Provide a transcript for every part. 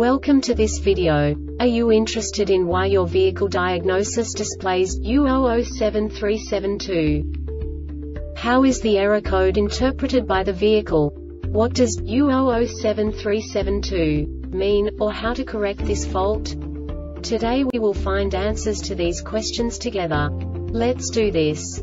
Welcome to this video. Are you interested in why your vehicle diagnosis displays U0073-72? How is the error code interpreted by the vehicle? What does U0073-72 mean, or how to correct this fault? Today we will find answers to these questions together. Let's do this.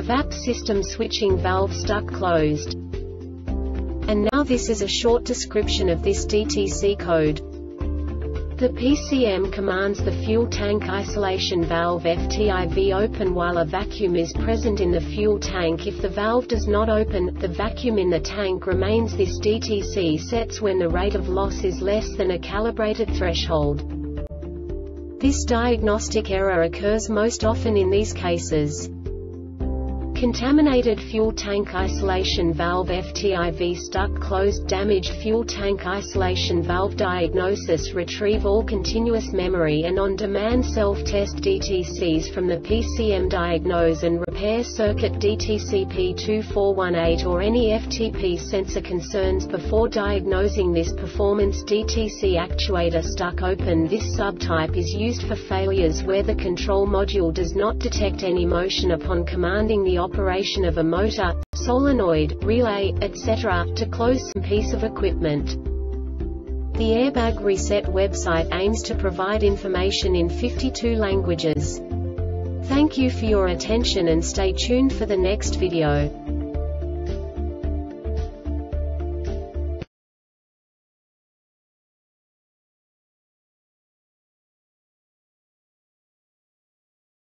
EVAP system switching valve stuck closed. And now this is a short description of this DTC code. The PCM commands the fuel tank isolation valve FTIV open while a vacuum is present in the fuel tank. If the valve does not open, the vacuum in the tank remains. This DTC sets when the rate of loss is less than a calibrated threshold. This diagnostic error occurs most often in these cases: contaminated fuel tank isolation valve FTIV stuck closed, damaged fuel tank isolation valve. Diagnosis: retrieve all continuous memory and on-demand self-test DTCs from the PCM. Diagnose and repair circuit DTC P2418 or any FTP sensor concerns. Before diagnosing this performance DTC actuator stuck open. This subtype is used for failures where the control module does not detect any motion upon commanding the operation of a motor, solenoid, relay, etc., to close some piece of equipment. The Airbag Reset website aims to provide information in 52 languages. Thank you for your attention and stay tuned for the next video.